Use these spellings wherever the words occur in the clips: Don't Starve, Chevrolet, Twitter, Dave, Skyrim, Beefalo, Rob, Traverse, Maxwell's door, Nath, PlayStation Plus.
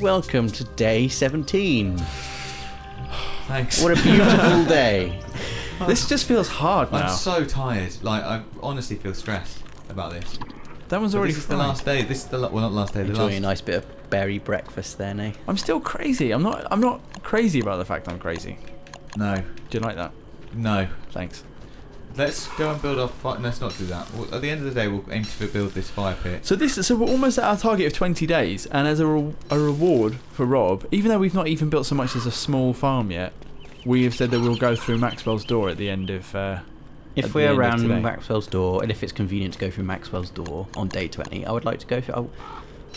Welcome to day 17. Thanks. What a beautiful day. This just feels hard now. I'm so tired. Like, I honestly feel stressed about this. That one's already. This is the last day. This is the well, not last day. The enjoying last... a nice bit of berry breakfast there, eh? I'm still crazy. I'm not crazy about the fact I'm crazy. No. Do you like that? No. Thanks. Let's go and build our fire. Let's not do that. At the end of the day, we'll aim to build this fire pit. So this, so we're almost at our target of 20 days, and as a reward for Rob, even though we've not even built so much as a small farm yet, we have said that we'll go through Maxwell's door at the end of. If we're around Maxwell's door, and if it's convenient to go through Maxwell's door on day 20, I would like to go through.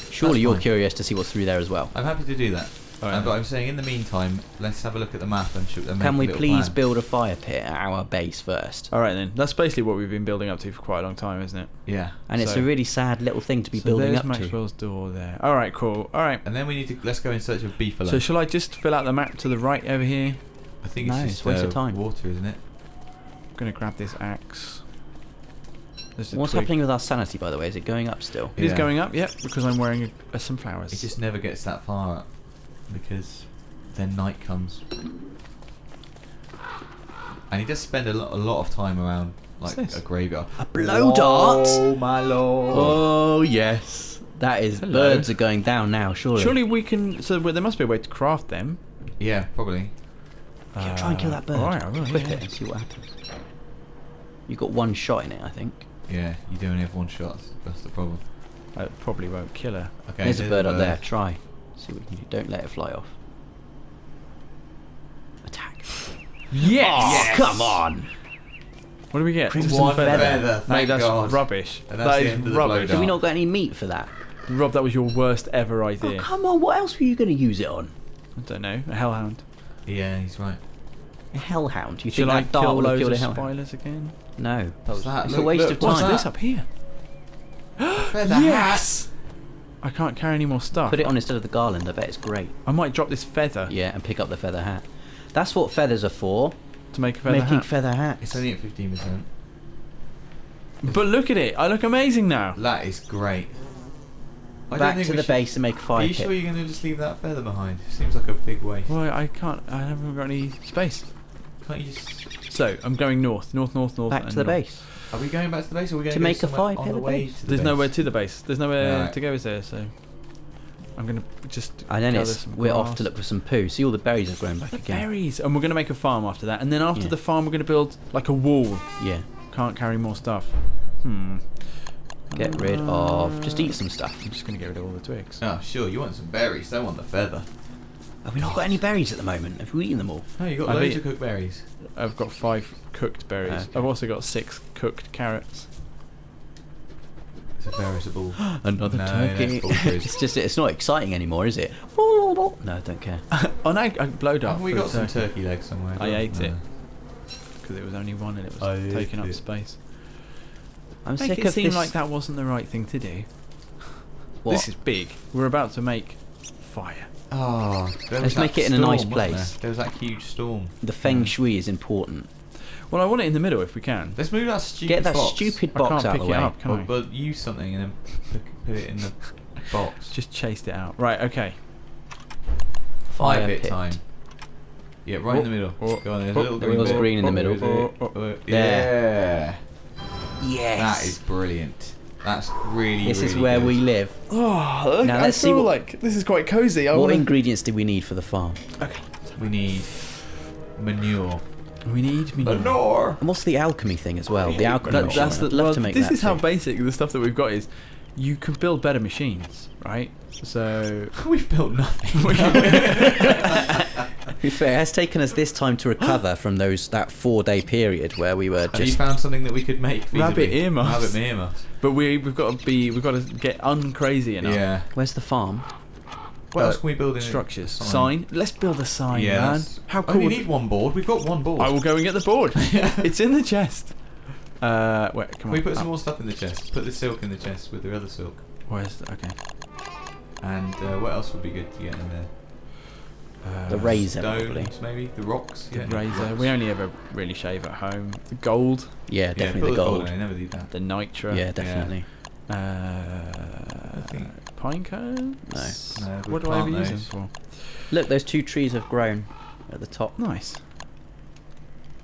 Surely you're curious to see what's through there as well. I'm happy to do that. Right. But I'm saying in the meantime, let's have a look at the map and shoot them. Can we please build a fire pit at our base first? All right then. That's basically what we've been building up to for quite a long time, isn't it? Yeah. And so, it's a really sad little thing to be building up to. So there's Maxwell's door there. All right, cool. All right. And then we need to let's go in search of beefalo. So shall I just fill out the map to the right over here? I think it's just waste of time. Water, isn't it? I'm gonna grab this axe. What's happening with our sanity, by the way? Is it going up still? It is going up. Yep, because I'm wearing some flowers. It just never gets that far up. Because then night comes, and he does spend a lot of time around like a graveyard. A blow dart! Oh my lord! Oh yes, that is. Hello. Birds are going down now. Surely. Surely we can. So there must be a way to craft them. Yeah, probably. Yeah, try and kill that bird. All right, clip it and see what happens. You got one shot in it, I think. Yeah, you do only have one shot. That's the problem. I probably won't kill her. Okay, there's a bird up there. Try. See what we can do. Don't let it fly off. Attack. Yes! Oh, yes! Come on! What do we get? Crimson feather. Mate, that's rubbish. That is rubbish. Have we not got any meat for that? Rob, that was your worst ever idea. Oh, come on, what else were you going to use it on? I don't know. A hellhound. Yeah, he's right. A hellhound? You think that dart will have killed a hellhound? Should I kill loads of spiders again? No. It's a waste of time. What's this up here? Yes! I can't carry any more stuff. Put it on instead of the garland, I bet it's great. I might drop this feather. Yeah, and pick up the feather hat. That's what feathers are for. To make a feather hat. Making feather hats. It's only at 15%. But look at it, I look amazing now. That is great. Back to the base and make a fire pit. Are you sure you're going to just leave that feather behind? It seems like a big waste. Well, I can't, I haven't got any space. Can't you just... So, I'm going north. Back to the base. Are we going back to the base or are we going to make a fire pit on the way to the base? There's nowhere to the base. There's nowhere to go, is there? So I'm going to just. And then we're off to look for some poo. See, all the berries have grown back again. Berries! And we're going to make a farm after that. And then after the farm, we're going to build like a wall. Yeah. Can't carry more stuff. Hmm. Get rid of. Just eat some stuff. I'm just going to get rid of all the twigs. Oh, sure. You want some berries. Don't want the feather. Have we not got any berries at the moment? Have we eaten them all? No, you've got loads of cooked berries. I've got 5 cooked berries. Okay. I've also got 6 cooked carrots. It's a veritable... Another turkey. It's just, it's not exciting anymore, is it? No, I don't care. On I blow dart. Have we got some turkey legs somewhere? I ate it. Because it was only one and it was taking up space. I'm sick of this. It seemed like that wasn't the right thing to do. What? This is big. We're about to make fire. Oh, let's make it in a nice place. There was that huge storm. The feng shui is important. Well, I want it in the middle if we can. Let's move that stupid box. Get that stupid box out of the way. I can't pick it up, can I? But use something and then put it in the box. Just chased it out. Right, okay. Fire pit time. Yeah, right in the middle. Go on, there's a little green. There's green in the middle. There. Yes. That is brilliant. That's really. This is where we live. Oh, look, now let's see. Like this is quite cozy. What ingredients do we need for the farm? Okay, we need manure. We need manure. And what's the alchemy thing as well? The alchemy. This is how basic the stuff that we've got is. You can build better machines, right? So we've built nothing. To be fair, it has taken us this time to recover from that 4-day period where we were just. Have you found something that we could make? Feasibly? Rabbit earmuffs. But we've got to be. We've got to get uncrazy enough. Yeah. Where's the farm? What else can we build in structures? Sign. Let's build a sign, man. How cool! Oh, we need one board. We've got one board. I will go and get the board. It's in the chest. Wait, come on. We put some more stuff in the chest. Put the silk in the chest with the other silk. Where's the, okay. And what else would be good to get in there? The razor, stones, probably. Maybe the rocks. The razor. Rocks. We only ever really shave at home. The gold. Yeah, definitely the gold. I never did that. The nitra. Yeah, definitely. I think pine cones? No. What do I be using for? Look, those two trees have grown at the top. Nice.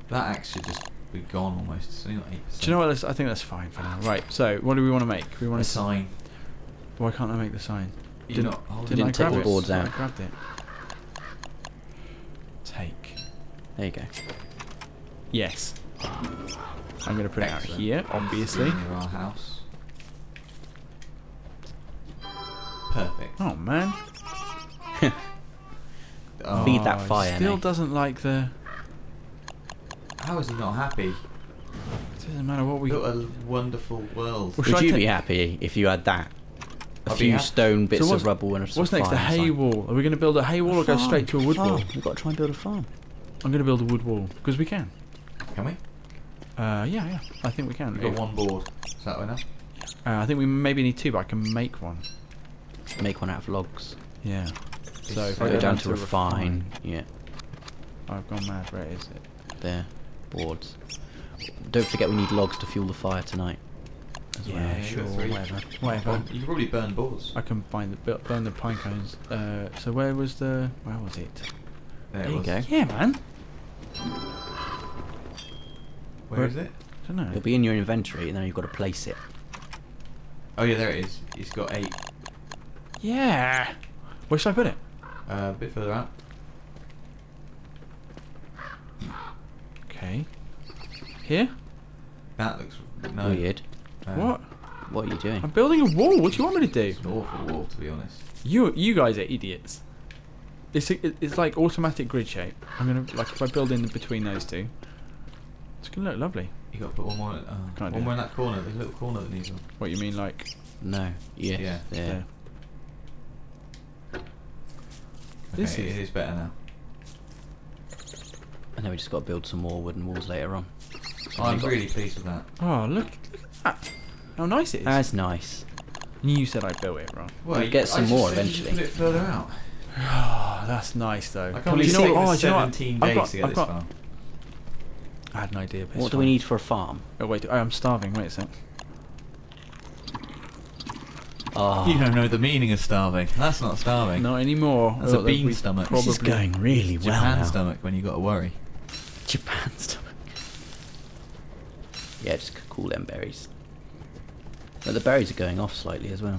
That actually just be gone almost. It's only like 8%. Do you know what? I think that's fine for now. Right. So, what do we want to make? We want a sign. Why can't I make the sign? Didn't I take the boards out? I grabbed it. Take. There you go. Yes. I'm going to put it out here, obviously. Near our house. Perfect. Oh, man. Oh, feed that fire. Still doesn't like the... How is he not happy? It doesn't matter what we... What a wonderful world. Well, would you be happy if you had that? A few stone bits of rubble and some fire. What's next? The hay wall. Are we going to build a hay wall or go straight to a wood wall? We've got to try and build a farm. I'm going to build a wood wall. Because we can. Can we? Yeah. I think we can. We've got one board. Is that enough? I think we maybe need two, but I can make one. Make one out of logs. Yeah. So if I go down to refine. Yeah. I've gone mad. Where is it? There. Boards. Don't forget we need logs to fuel the fire tonight. Yeah, sure. Whatever. You can probably burn boards. I can burn the pine cones. So where was the? Where was it? There you go. Yeah, man. Where is it? I don't know. It'll be in your inventory, and then you've got to place it. Oh yeah, there it is. It's got 8. Yeah. Where should I put it? A bit further out. Okay. Here. That looks weird. What? What are you doing? I'm building a wall. What do you want me to do? It's an awful wall, to be honest. You guys are idiots. It's like automatic grid shape. I'm gonna if I build in between those two, it's gonna look lovely. You got to put one more. One more in that corner. There's a little corner that needs one. What you mean, like? No. Yes. Yeah. Yeah. Okay, this is better now. And then we just got to build some more wooden walls later on. So I'm really pleased with that. Oh look at that. How nice it is. That's nice. You said I built it wrong. Well, we'll get some more eventually. Put it further out. Oh, that's nice though. I can't believe 17 days to get this farm. I had an idea. What do we need for a farm? Oh wait, I'm starving. Wait a sec. Oh. You don't know the meaning of starving. That's not starving. Not anymore. That's a bean stomach. This is going really well now. Japan stomach when you got to worry. Japan stomach. Yeah, just cool them berries. But the berries are going off slightly as well.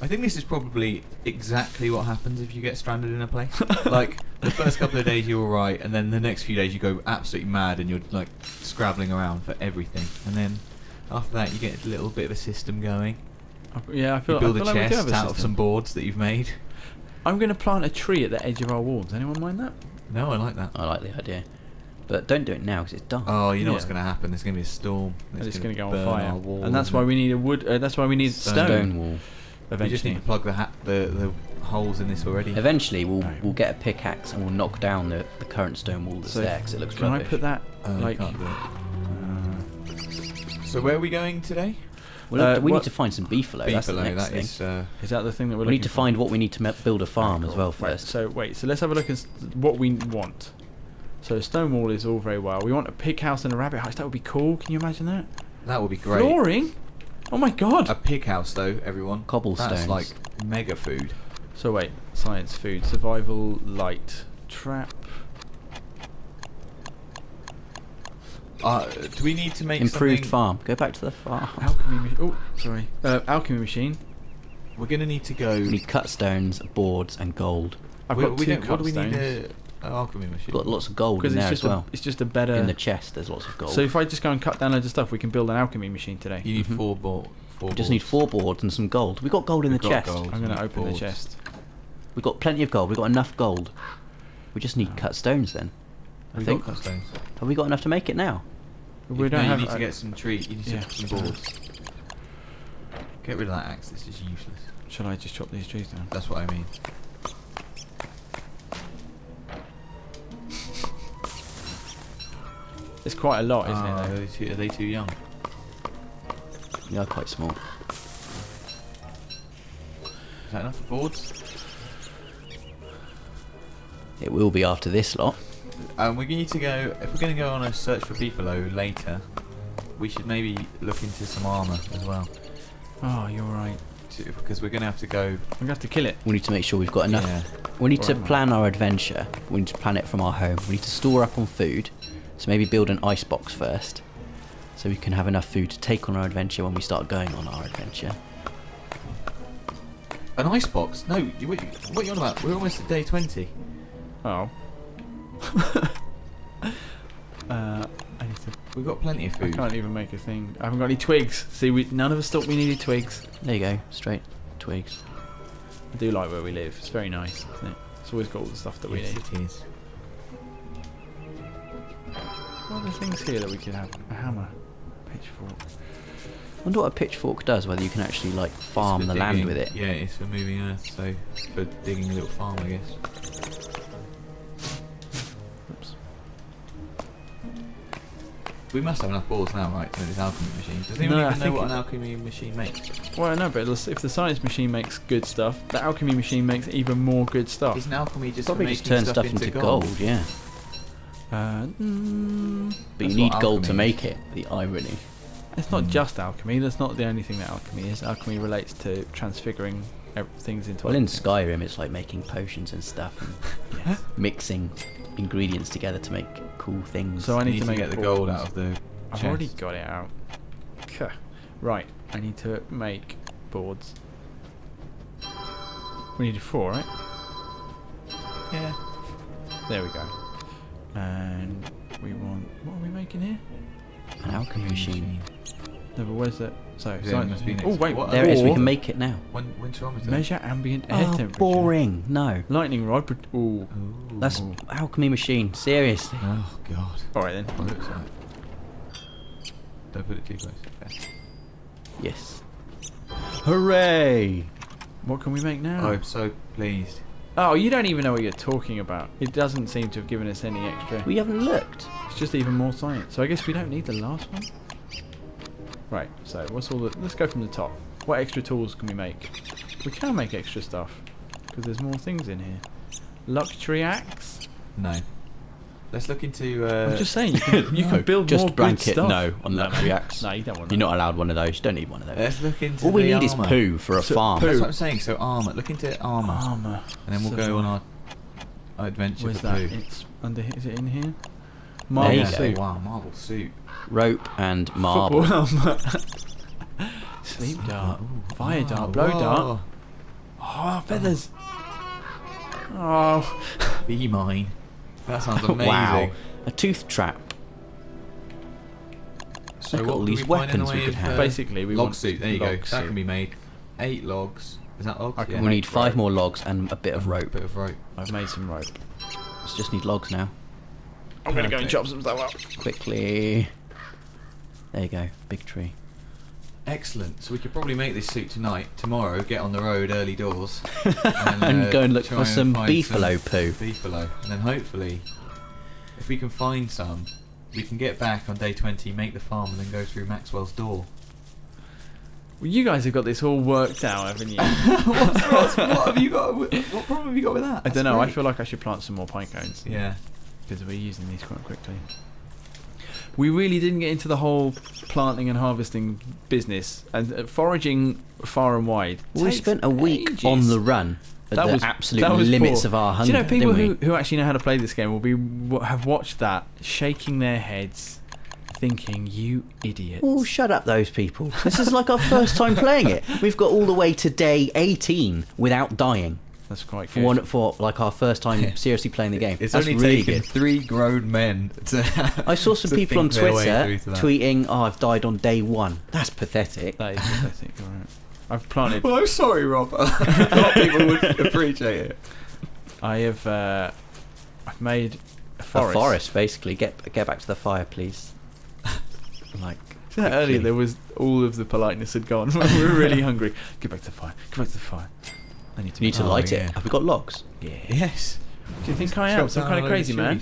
I think this is probably exactly what happens if you get stranded in a place. Like, the first couple of days you're alright, and then the next few days you go absolutely mad and you're, like, scrabbling around for everything. And then after that you get a little bit of a system going. Yeah, I feel like we do have a system. You build a chest out of some boards that you've made. I'm going to plant a tree at the edge of our wall. Does anyone mind that? No, I like that. I like the idea. But don't do it now because it's dark. Oh, you know what's going to happen? There's going to be a storm. It's going to go on fire. And that's why we need a wood. That's why we need stone wall. Eventually. We just need to plug the holes in this already. Eventually, we'll get a pickaxe and we'll knock down the current stone wall that's there because it looks rubbish. Can I put that? Like, can't do it. So where are we going today? Well, we need to find some beefalo. That's the next thing. Is that the thing that we're looking for? We need to find what we need to build a farm as well first. So wait. So let's have a look at what we want. So stone wall is all very well. We want a pig house and a rabbit house. That would be cool. Can you imagine that? That would be great. Flooring? Oh my god. A pig house though, everyone. Cobblestones. That's like mega food. So wait, science, food, survival, light, trap. Do we need to make improved farm? Go back to the farm. Alchemy machine. Oh, sorry. Alchemy machine. We're gonna need to go. We need cut stones, boards, and gold. I've got two cut stones. What do we need? Alchemy machine. Got lots of gold in there as well. It's just a better... In the chest, there's lots of gold. So if I just go and cut down loads of stuff, we can build an alchemy machine today. You need 4 boards. We just need 4 boards and some gold. We've got gold in the chest. I'm going to open the chest. We've got plenty of gold. We've got enough gold. We just need cut stones then. I think. Got cut stones. Have we got enough to make it now? We don't have... You need to get some trees. You need to get some boards. Get rid of that axe. It's just useless. Shall I just chop these trees down? That's what I mean. It's quite a lot, isn't it? Are they too young? They are quite small. Is that enough for boards? It will be after this lot. We need to go. If we're going to go on a search for beefalo later, we should maybe look into some armour as well. Oh, you're right. to, because we're going to have to go... We're going to have to kill it. We need to make sure we've got enough... Yeah. We need to plan our adventure. We need to plan it from our home. We need to store up on food. So maybe build an ice box first. So we can have enough food to take on our adventure when we start going on our adventure. An ice box? No, what are you on about? We're almost at day 20. Oh. I need to... We've got plenty of food. I can't even make a thing. I haven't got any twigs. See, none of us thought we needed twigs. There you go. Straight twigs. I do like where we live. It's very nice, isn't it? It's always got all the stuff that we need. It is. What are the things here that we could have? A hammer. A pitchfork. I wonder what a pitchfork does, whether you can actually, like, farm the land with it. Yeah, it's for moving earth, so for digging a little farm, I guess. We must have enough balls now, right, to make this alchemy machine. Does anyone even know what an alchemy machine makes? Well, I know, but if the science machine makes good stuff, the alchemy machine makes even more good stuff. Isn't alchemy just probably just turn stuff into gold? Yeah. But you need gold to make it. The irony. It's not just alchemy. That's not the only thing that alchemy is. Alchemy relates to transfiguring things into. Well, in Skyrim, it's like making potions and stuff, and mixing ingredients together to make cool things. So I need to make the gold out of the chest. I've already got it out. Okay. Right, I need to make boards. We needed 4, right? Yeah. There we go. And we want... What are we making here? An alchemy machine. No, but where's that? So, oh, wait. There it is. We can make it now. Winterometer. Measure ambient air temperature. Boring. No. Lightning rod. Ooh. That's alchemy machine. Seriously. Oh, God. All right, then. What looks like. Don't put it too close. Okay. Yes. Hooray. What can we make now? Oh, I'm so pleased. Oh, you don't even know what you're talking about. It doesn't seem to have given us any extra. We haven't looked. It's just even more science. So I guess we don't need the last one. Right, so what's all the... Let's go from the top. What extra tools can we make? We can make extra stuff, because there's more things in here. Luxury axe? No. Let's look into... I'm just saying, you can build just more blanket good stuff. No on luxury axe. No, you don't want that. You're not allowed one of those. You don't need one of those. Let's look into All we need is poo for a farm. Poo. That's what I'm saying. So armour. Look into armour. Armour. And then we'll go on our adventure for poo. It's under here. Is it in here? Marble suit. Wow, marble suit. Rope and marble. Sleep dart. Ooh, fire dart. Blow dart. Oh, feathers. Oh. Be mine. That sounds amazing. Wow. A tooth trap. So look at all these weapons we could have. Basically, we want suit. There you go. That can be made. 8 logs. Is that logs? Yeah, we need 5 more logs and a bit of rope. I've made some rope. Let's just need logs now. I'm going to go and chop some stuff up. Quickly. There you go. Big tree. Excellent. So we could probably make this suit tonight. Tomorrow, get on the road, early doors. And go and look for some beefalo poo. Beefalo. And then hopefully, if we can find some, we can get back on day 20, make the farm, and then go through Maxwell's door. Well, you guys have got this all worked out, haven't you? What have you got? What problem have you got with that? That's I don't know. Great. I feel like I should plant some more pine cones. Yeah. Because we're using these quite quickly. We really didn't get into the whole planting and harvesting business and foraging far and wide. We spent a week on the run at the absolute limits of our hunger. Do you know, people who actually know how to play this game will have watched that, shaking their heads, thinking, you idiot. Oh, shut up those people. This is like our first time playing it. We've got all the way to day 18 without dying. That's quite good. For like our first time seriously playing the game. It's only really taken 3 grown men to I saw some people on Twitter tweeting, oh, I've died on day 1. That's pathetic. That is pathetic, alright. I've planted... Well, I'm sorry, Rob. I thought people would appreciate it. I have... I've made a forest. A forest, basically. Get back to the fire, please. Like... Earlier there was... All of the politeness had gone. We were really hungry. Get back to the fire. Get back to the fire. I need to light it. Have we got logs? Yeah. Yes. Do you think I am some kind of crazy man?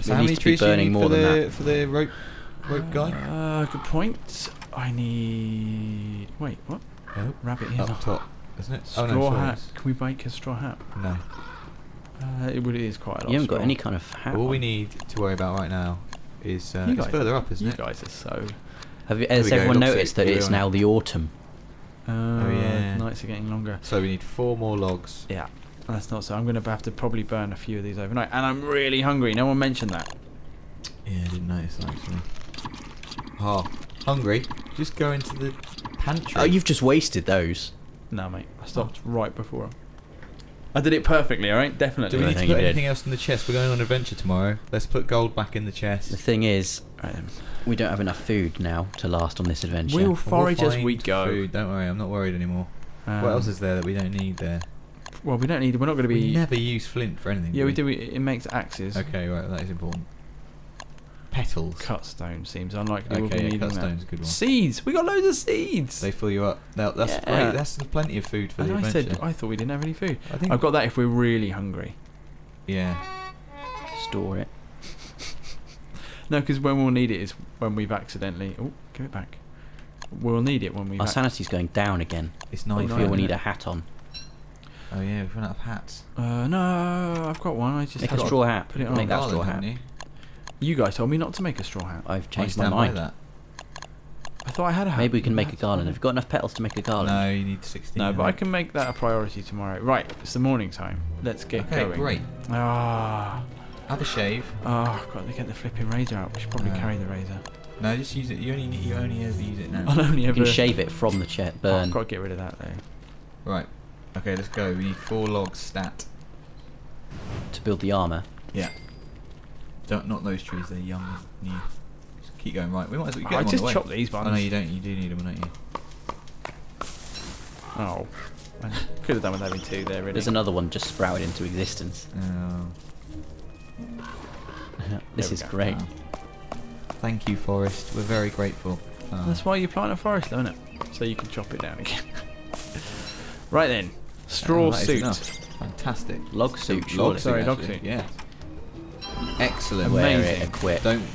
So how many trees are burning more than that for the rope guy? Good point. I need. Wait, what? Oh, rabbit here. Up top, isn't it? Straw hat. Can we bake a straw hat? No. It is quite a lot. You haven't got any kind of hat. All we need to worry about right now is it's further up, isn't it? You guys are so. Has everyone noticed that it's now the autumn? Oh yeah. nights are getting longer. So we need 4 more logs. Yeah, that's not so. I'm going to have to probably burn a few of these overnight. And I'm really hungry. No one mentioned that. Yeah, I didn't notice that actually. Oh, hungry? Just go into the pantry. Oh, you've just wasted those. No, mate. I stopped right before. I did it perfectly, alright? Definitely. Do we need to put anything else in the chest? We're going on an adventure tomorrow. Let's put gold back in the chest. The thing is, we don't have enough food now to last on this adventure. We'll forage as we go. Food. Don't worry, I'm not worried anymore. What else is there that we don't need there? Well, we don't need... We're not going to be... We never use flint for anything. Yeah, do we do. It makes axes. Okay, right, that is important. Petals. Cut stone seems unlikely. Okay, yeah, cut stone's a good one. Seeds. We got loads of seeds. They fill you up. Now, that's great. That's plenty of food for the adventure. I thought we didn't have any food. I think I've got that if we're really hungry. Yeah. Store it. No, because when we'll need it is when we've accidentally... Oh, give it back. We'll need it when we've... Our sanity's going down again. It's 9. I feel we need a hat on. Oh yeah, we've run out of hats. No, I've got one. I just... Make a straw hat. Put it on. Make that straw hat. You guys told me not to make a straw hat. I've changed my mind. I thought I had a hat. Maybe we can make a garland. Have you got enough petals to make a garland? No, you need 16. No, but I can make that a priority tomorrow. Right, it's the morning time. Let's get going. Okay, great. Ah. Have a shave. Oh, I've got to get the flipping razor out. We should probably carry the razor. No, just use it. You only ever use it now. I'll only ever... You can shave it from the chat burn. Oh, I've got to get rid of that though. Right. Okay, let's go. We need 4 logs stat. To build the armour. Yeah. Don't, not those trees, they're young, new. Just keep going, right. We might as well get them on the way. I just chopped these ones. Oh, no, you don't. You do need them, don't you? Oh. I could have done with having 2 there, really. There's another one just sprouted into existence. Oh. This is great. Wow. Thank you, forest. We're very grateful. Oh. That's why you plant a forest, isn't it? So you can chop it down again. Right then. Straw suit. Fantastic. Log suit. Log suit. Yeah. Excellent. Amazing.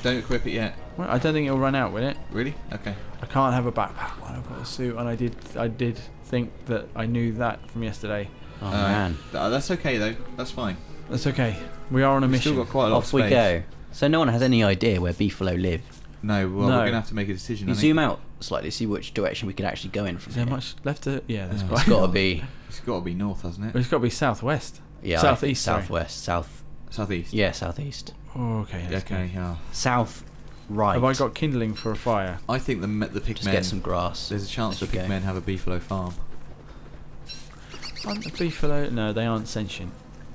Don't equip it yet. Well, I don't think it'll run out, will it? Really? Okay. I can't have a backpack when I've got a suit, and I did think that I knew that from yesterday. Oh man. That's okay though. That's fine. That's okay. We are on a mission. Still got quite a lot of space. Off we go. So no one has any idea where Beefalo live. No. Well, we're gonna have to make a decision. You zoom out slightly, see which direction we could actually go in from. Is there much left to? Yeah, that's right. It's gotta be. It's gotta be north, hasn't it? It's gotta be southwest. Yeah. Southeast. Southwest. Southeast. Yeah, southeast. Oh, okay. Okay. Yeah. South, right. Have I got kindling for a fire? I think the pigmen. Just get some grass. There's a chance the pigmen have a beefalo farm. Aren't the beefalo? No, they aren't sentient.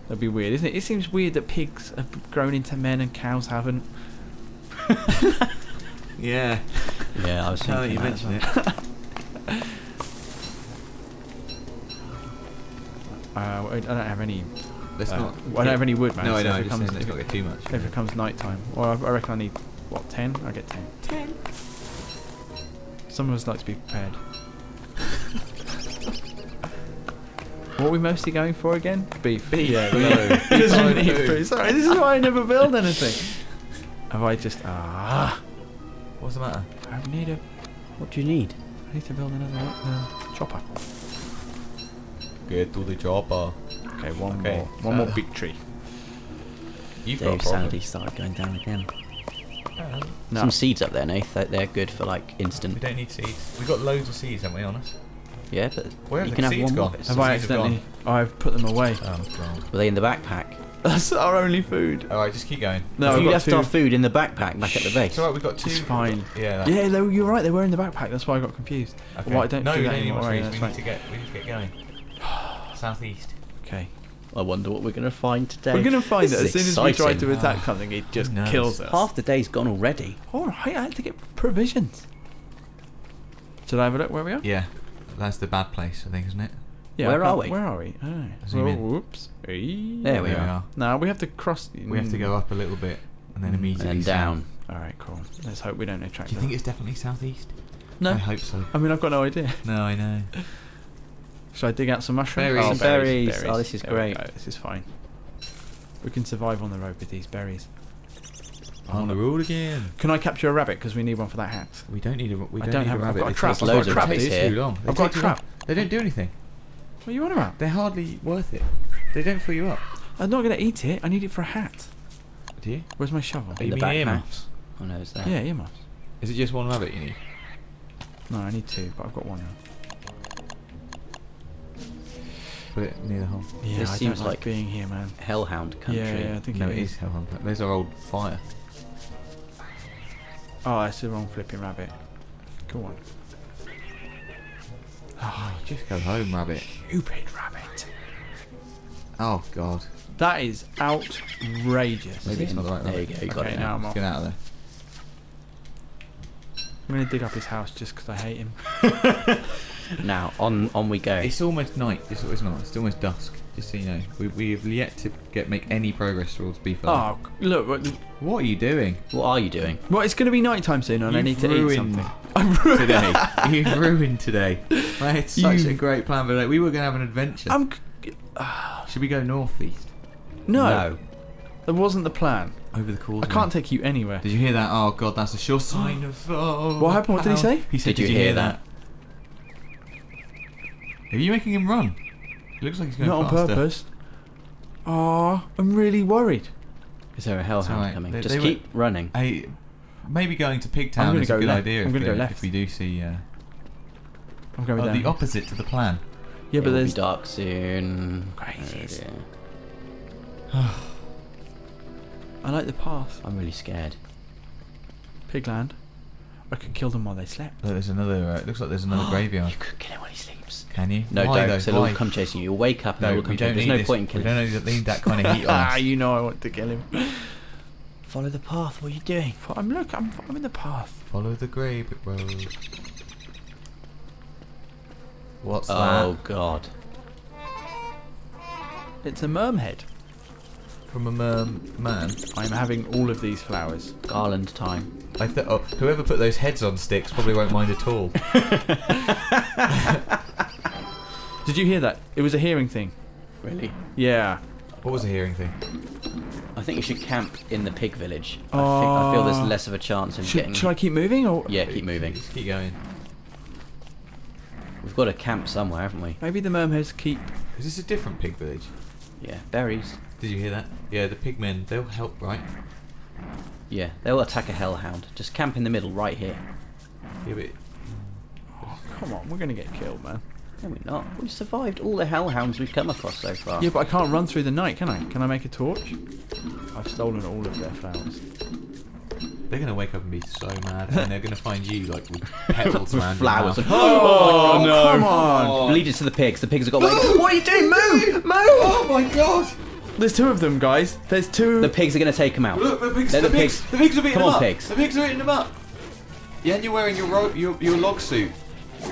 That'd be weird, isn't it? It seems weird that pigs have grown into men and cows haven't. Yeah. Yeah, I was thinking you mentioned it. I don't have any. I don't have any wood, man. No, so I don't. Let's not get too much. If it comes night time. Well, I reckon I need, what, 10? I get 10. 10? Some of us like to be prepared. What are we mostly going for again? Beef. Beef. Yeah, beef. Sorry, this is why I never build anything. Have I just... What's the matter? I need a... What do you need? I need to build another chopper. Get to the chopper. Okay, one more big tree. You've got a problem. Sandy started going down again. No. Some seeds up there, Nath. They're good for like instant. We don't need seeds. We've got loads of seeds, haven't we, on us? Yeah, but where you can have one more. Have I accidentally? I've put them away. Oh god. Were they in the backpack? That's our only food. All right, just keep going. No, we left our food in the backpack back at the base. It's all right, we've got 2. It's fine. Yeah. Yeah, you're right. They were in the backpack. That's why I got confused. Okay. Well, I don't. No, you don't need more seeds. We need to get going. Southeast. Okay. I wonder what we're going to find today. We're going to find that as soon as we try to attack something, it just kills us. Half the day's gone already. All right, I had to get provisions. Should I have a look where we are? Yeah, that's the bad place, I think, isn't it? Yeah. Where are we? Where are we? Oh, whoops. There we are. Now we have to cross. We have to go up a little bit and then immediately and down. All right, cool. Let's hope we don't attract. Do you think it's definitely southeast? No. I hope so. I mean, I've got no idea. No, I know. Should I dig out some mushrooms? Berries. Oh, berries. Oh, this is great. This is fine. We can survive on the road with these berries. On the road again. Can I capture a rabbit? Because we need one for that hat. We don't need a rabbit. I don't have a rabbit. I've got a trap. I've got a trap. They don't do anything. What are you on about? They're hardly worth it. They don't fill you up. I'm not going to eat it. I need it for a hat. Do you? Where's my shovel? You mean earmuffs? Oh, no, it's there. Yeah, earmuffs. Is it just one rabbit you need? No, I need 2, but I've got 1 now. put it near the hole. Yeah, this seems like being here, man. Hellhound country. Yeah, I think no, it is Hellhound country. Those are old fire. Oh, that's the wrong flipping rabbit. Go on. Oh, just go home, rabbit. Stupid rabbit. Oh, God. That is outrageous. Maybe it's not the right rabbit. There you go. Okay, now I'm off. Get out of there. I'm going to dig up his house just because I hate him. Now, on we go. It's almost night. It's not. It's almost dusk. Just so you know. We have yet to make any progress towards beef. Oh, look. What are you doing? What are you doing? Well, it's going to be nighttime soon and I need to eat something. I'm ruined today. You've ruined today. I had such a great plan, but we were going to have an adventure. Should we go northeast? No. That wasn't the plan. Over the causeway. I can't take you anywhere. Did you hear that? Oh, God, that's a sure sign of... Oh, what happened? What did he say? He said, did you hear that? Are you making him run? It looks like he's going faster. Not on purpose. Oh, I'm really worried. Is there a hellhound coming? Just keep running. Maybe going to Pigtown is a good idea if we do see... I'm going the opposite to the plan. Yeah, but there's... It will be dark soon. Crazy. Oh, I like the path. I'm really scared. Pigland. I could kill them while they slept. Look, there's another. It looks like there's another graveyard. You could kill him when he sleeps. Can you? No, why, don't. So they'll all come chasing you. You'll wake up and they'll come chasing you. There's no point in killing him. We don't need that kind of heat on us. You know I want to kill him. Follow the path. What are you doing? I'm following the path. Follow the grave road. What's that? Oh, God. It's a mermaid. From a man. I'm having all of these flowers. Garland time. Whoever put those heads on sticks probably won't mind at all. Did you hear that? It was a hearing thing. Really? Yeah. What was a hearing thing? I think you should camp in the pig village. I feel there's less of a chance in getting... Should I keep moving? Or... Yeah, keep moving. Just keep going. We've got to camp somewhere, haven't we? Maybe the mermaids keep... Is this a different pig village? Yeah, berries. Did you hear that? Yeah, the pigmen, they'll help, right? Yeah, they'll attack a hellhound. Just camp in the middle right here. Yeah, but... Oh, come on, we're going to get killed, man. No, we're not. We've survived all the hellhounds we've come across so far. Yeah, but I can't run through the night, can I? Can I make a torch? I've stolen all of their flowers. They're going to wake up and be so mad, and they're going to find you, like, with petals around flowers. Like, oh, oh, no! Come on! Lead it to the pigs. The pigs have got away. What are you doing? Move! Move! Oh, my God! There's two of them, guys. There's two. The pigs are going to take them out. Look, the pigs. The pigs are beating them up. Pigs. The pigs are eating them up. Yeah, and you're wearing your log suit.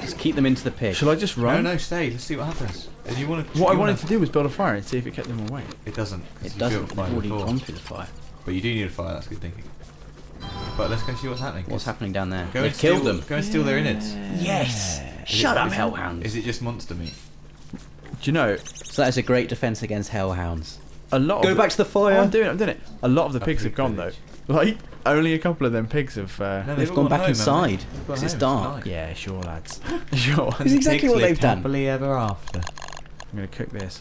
Just keep them into the pig. Shall I just run? No, no, stay. Let's see what happens. And you want to? What I wanted to do was build a fire and see if it kept them away. It doesn't. It doesn't. They've already gone through the fire. But you do need a fire. That's good thinking. But let's go see what's happening. What's happening down there? They've killed them. Go and steal their innards. Yes. Shut up, hellhounds. Is it just monster meat? Do you know? So that is a great defense against hellhounds. A lot. Go back to the fire. Oh, I'm doing it. A lot of the pigs have gone though. Like only a couple of them pigs have. No, they've gone back inside because it's dark. Yeah, sure, lads. Sure. It's exactly what they've done. Happily ever after. I'm gonna cook this.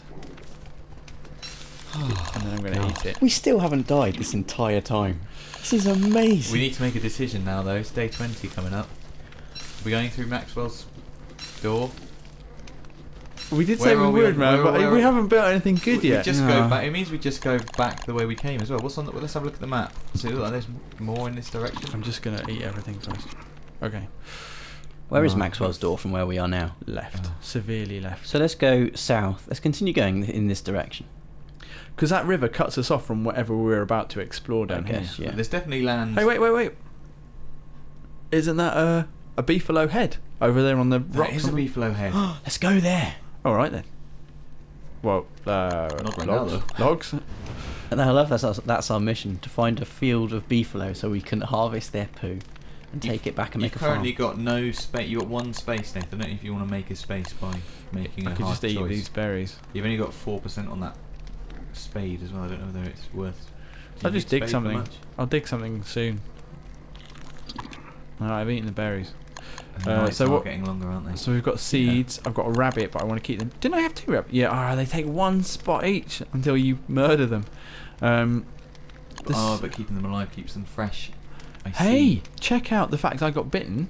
And then I'm gonna eat it. We still haven't died this entire time. This is amazing. We need to make a decision now though. It's day 20 coming up. We're going through Maxwell's door. We did say we would, man, but we haven't built anything good yet. Go back. It means we just go back the way we came as well. What's on? Let's have a look at the map. So like there's more in this direction. I'm just gonna eat everything first. Okay. Where is Maxwell's door from where we are now? Left, severely left. So let's go south. Let's continue going in this direction. Because that river cuts us off from whatever we were about to explore down here. Yeah. There's definitely land. Hey, wait! Isn't that a beefalo head over there on the rocks? That is a beefalo head. Let's go there. All right then. Well, not right logs. And I love that's our mission, to find a field of beefalo so we can harvest their poo and take it back and make a farm. You've currently got no space. You've got one space left. I don't know if you want to make a space by making a hard choice. I could just eat these berries. You've only got 4% on that spade as well. I don't know whether it's worth. I'll just dig something. I'll dig something soon. All right, I've eaten the berries. So what? Getting longer, aren't they? So we've got seeds. Yeah. I've got a rabbit, but I want to keep them. Didn't I have 2 rabbits? Yeah. Oh, they take 1 spot each until you murder them. But keeping them alive keeps them fresh. Hey, check out the fact I got bitten,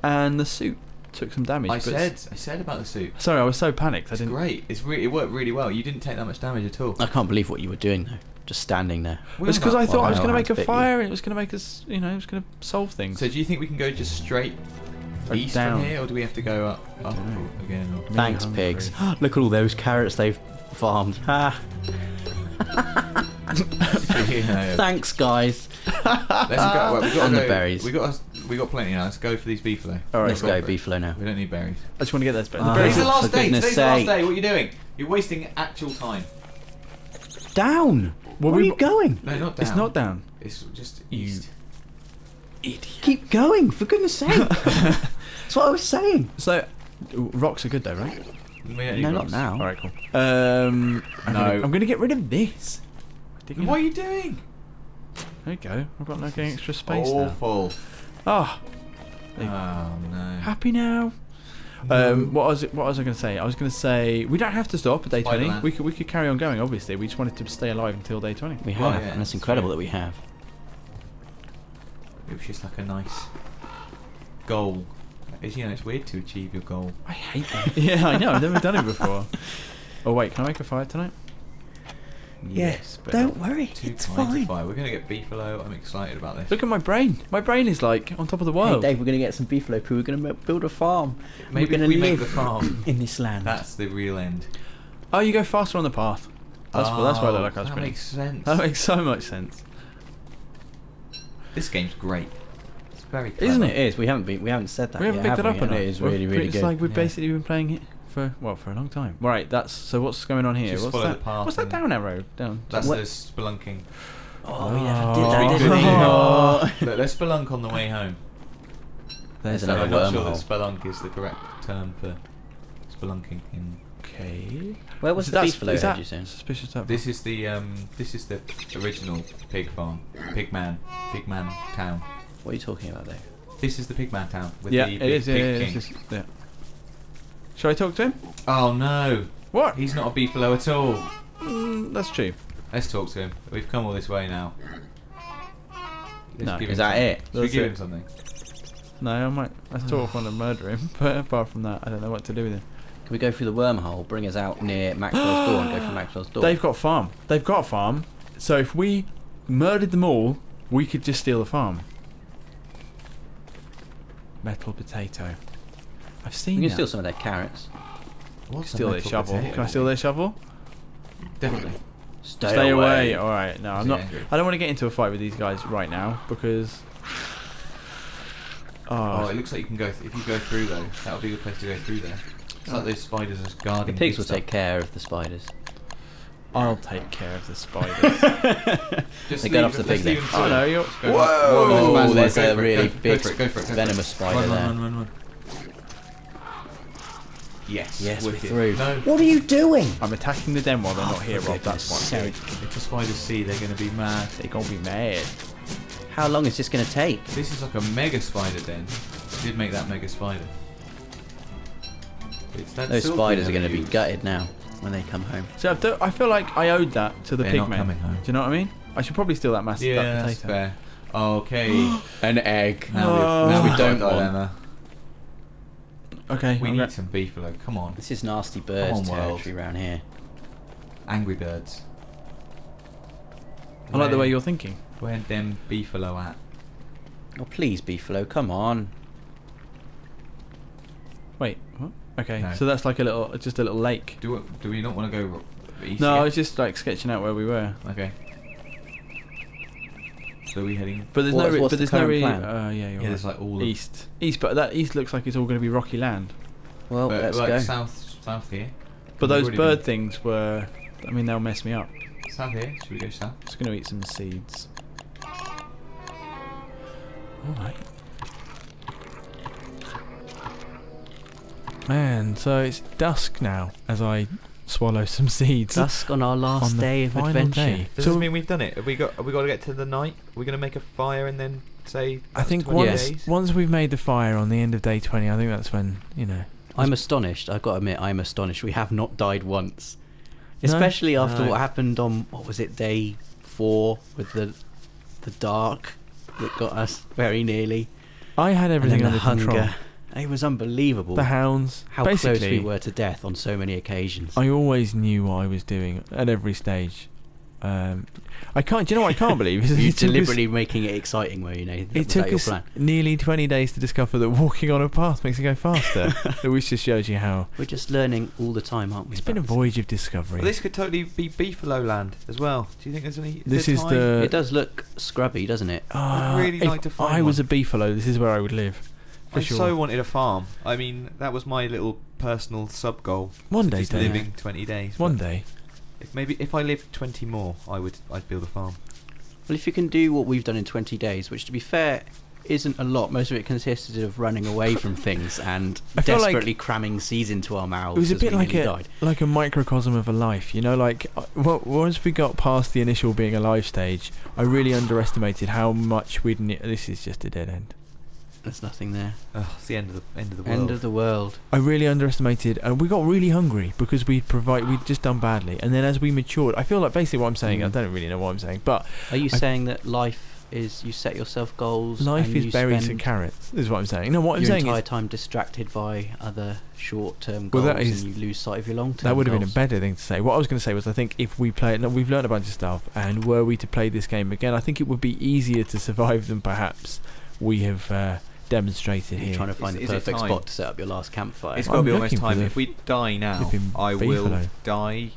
and the suit took some damage. I said about the soup. Sorry, I was so panicked. It's great. It's it worked really well. You didn't take that much damage at all. I can't believe what you were doing though. Just standing there. It's because I thought I was going to make a fire and it was going to make us, you know, it was going to solve things. So do you think we can go just straight east down from here, or do we have to go up again? Or thanks, pigs. Look at all those carrots they've farmed. Thanks, guys. Let's go. We've got and the berries. We got plenty now. Let's go for these beefalo. All right, let's go beefalo now. We don't need berries. I just want to get those berries. The berries are last day. Today's the last day. What are you doing? You're wasting actual time. Down. Where are you going? No, not down. It's not down. It's just east. Idiot. Keep going, for goodness sake. That's what I was saying. So, rocks are good though, right? No, not now. All right, cool. I'm going to get rid of this. What are you doing? There you go. I've got like extra space now. Oh. Oh no. Happy now. What was I going to say? I was going to say we don't have to stop at day 20. We could carry on going. Obviously, we just wanted to stay alive until day 20. We have, and it's incredible that we have. It was just like a nice goal. You know, it's weird to achieve your goal. I hate that. Yeah, I know. I've never done it before. Oh wait, can I make a fire tonight? Yes, but don't worry, it's fine. We're going to get beefalo. I'm excited about this. Look at my brain. My brain is like on top of the world. Hey Dave, we're going to get some beefalo poo. We're going to build a farm. Maybe we make the farm in this land. That's the real end. Oh, you go faster on the path. That's, that's why I look like I was sprinting. That makes sense. That makes so much sense. This game's great. It's very clever. Isn't it? It is. We haven't said that. We haven't picked it up on it. It is really, really good. It's like we've basically been playing it. For a long time. Right, that's so. What's going on here? What's that? What's that down arrow? Down. That's the spelunking. Oh yeah, I did that. Oh. Look, let's spelunk on the way home. There's another wormhole. I'm not sure that spelunk is the correct term for spelunking. Okay. Where was the beefalo? Did you say? Suspicious. This is the original pig farm, pigman town. What are you talking about there? This is the pigman town. Yeah, it is. Yeah. Shall I talk to him? Oh no! What? He's not a beefalo at all. That's true. Let's talk to him. We've come all this way now. No, is that it? Should we give him something? No, I might. I sort of want to murder him, but apart from that, I don't know what to do with him. Can we go through the wormhole? Bring us out near Maxwell's door and go through Maxwell's door. They've got a farm. They've got a farm. So if we murdered them all, we could just steal the farm. Metal potato. I've seen. You can steal some of their carrots. Steal their shovel. Can I steal their shovel? Definitely. Stay away. All right. No, I'm not. I don't want to get into a fight with these guys right now because. Oh, it looks like you can go if you go through though. That would be a good place to go through there. It's like those spiders are guarding. The pigs will take care of the spiders. I'll take care of the spiders. They got off the pig then. Oh no! You're. Whoa! There's a really big venomous spider there. Yes, yes, we're through. No. What are you doing? I'm attacking the den while they're not here, Rob. That's why. If the spiders see, they're going to be mad. They're going to be mad. How long is this going to take? This is like a mega spider den. I did make that mega spider. Those spiders are going to be gutted now when they come home. So I feel like I owed that to the pigmen. Do you know what I mean? I should probably steal that massive potato. Yeah, that's fair. Okay. An egg. Now we don't want. Okay, we need some beefalo. Come on. This is nasty birds territory around here. Angry birds. I like the way you're thinking. Where them beefalo at? Oh please, beefalo, come on. Wait, what? Okay, so that's like a little, just a little lake. Do we not want to go east? No, yet? I was just like sketching out where we were. Okay. So are we heading? But there's no really. Yeah, it's like all east. East, but that east looks like it's all going to be rocky land. Well, but let's go south here. But those bird things were. I mean, they'll mess me up. South here. Should we go south? Just going to eat some seeds. All right. Man, so it's dusk now. As I. Swallow some seeds. Dusk on our last day of adventure. Does this mean we've done it? Have we got to get to the night? We're going to make a fire and then say. I think once we've made the fire on the end of day 20, I think that's when you know. I'm astonished. I've got to admit, I'm astonished. We have not died once, especially after what happened on what was it, day 4 with the dark that got us very nearly. I had everything under control. It was unbelievable. The hounds. How close we were to death on so many occasions. I always knew what I was doing at every stage. I can't. Do you know what I can't believe? You're deliberately making it exciting, were you? Know, it took us nearly 20 days to discover that walking on a path makes it go faster. Which just shows you how we're just learning all the time, aren't we? It's been a voyage of discovery. Well, this could totally be Beefalowland as well. Do you think there's any? This is the. It does look scrubby, doesn't it? I'd really like to find. If I was a Beefalow, this is where I would live. I so wanted a farm. I mean, that was my little personal sub goal. One day, just living 20 days. One day. Maybe if I lived 20 more, I'd build a farm. Well, if you can do what we've done in 20 days, which to be fair isn't a lot, most of it consisted of running away from things and desperately cramming seeds into our mouths. It was a bit like a microcosm of a life, you know. Like once we got past the initial being alive stage, I really underestimated how much we'd. This is just a dead end. There's nothing there. Oh, it's the end of the world. End of the world. I really underestimated, and we got really hungry because we'd just done badly, and then as we matured, I feel like basically what I'm saying. I don't really know what I'm saying, but are you saying that life is you set yourself goals? Life and is berries and carrots. Is what I'm saying. No, what I'm saying is your entire time distracted by other short-term goals, well, that is, and you lose sight of your long-term. That would have been a better thing to say. What I was going to say was, I think if we play it, we've learned a bunch of stuff, and were we to play this game again, I think it would be easier to survive than perhaps we have. Demonstrated here. Trying to find the perfect spot to set up your last campfire. It's got to be almost time. If we die now, I will die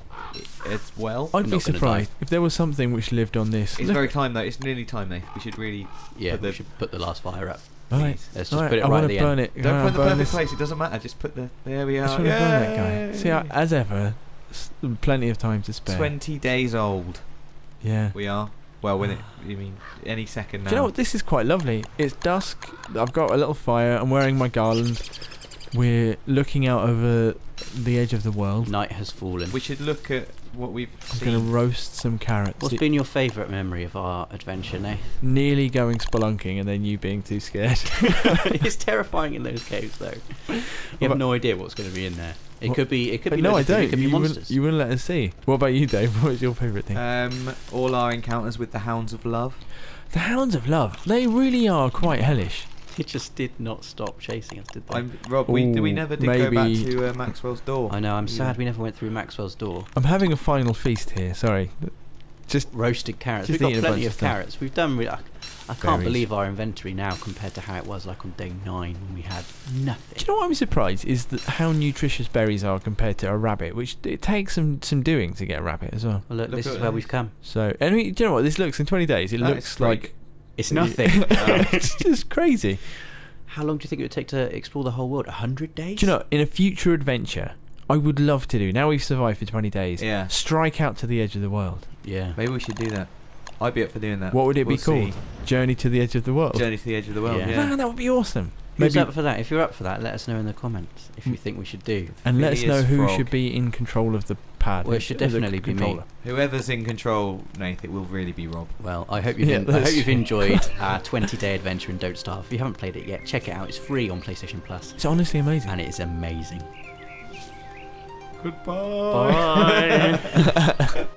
as well. I'd be surprised if there was something which lived on this. It's very time though. It's nearly time though. We should really we should put the last fire up. Right. Let's just put it right at the end. Don't put the perfect place. It doesn't matter. Just put the. There we are. Yeah. See, as ever, plenty of time to spare. 20 days old. Yeah. We are. Well, when it, you mean any second now. Do you know what? This is quite lovely. It's dusk. I've got a little fire. I'm wearing my garland. We're looking out over the edge of the world. Night has fallen. We should look at what we've seen. I'm going to roast some carrots. What's been your favourite memory of our adventure, Nate? Nearly going spelunking and then you being too scared. It's terrifying in those caves, though. You have no idea what's going to be in there. It could be. It could be. No, I don't. It could be monsters. You wouldn't let us see. What about you, Dave? What was your favourite thing? All our encounters with the Hounds of Love. The Hounds of Love. They really are quite hellish. They just did not stop chasing us, did they? Rob, we never did go back to Maxwell's door. I know. I'm sad we never went through Maxwell's door. I'm having a final feast here. Sorry. Just roasted carrots. We've got plenty of carrots. We've done. I can't believe our inventory now compared to how it was like on day 9 when we had nothing. Do you know what I'm surprised is that how nutritious berries are compared to a rabbit, which it takes some doing to get a rabbit as well. Well, look, this is where we've come. So, and we, do you know what this looks in 20 days? It looks like it's nothing. It's just crazy. How long do you think it would take to explore the whole world? 100 days? Do you know, in a future adventure, I would love to do. Now we've survived for 20 days. Yeah. Strike out to the edge of the world. Yeah. Maybe we should do that. I'd be up for doing that. What would it be called? Journey to the Edge of the World. Journey to the Edge of the World. Yeah. Man, that would be awesome. Who's up for that? If you're up for that, let us know in the comments if you think we should do. And let us know who should be in control of the pad. Well, it should definitely be me. Whoever's in control, Nath, it will really be Rob. Well, I hope you've enjoyed our 20-day adventure in Don't Starve. If you haven't played it yet, check it out. It's free on PlayStation Plus. It's honestly amazing. And it is amazing. Goodbye. Bye.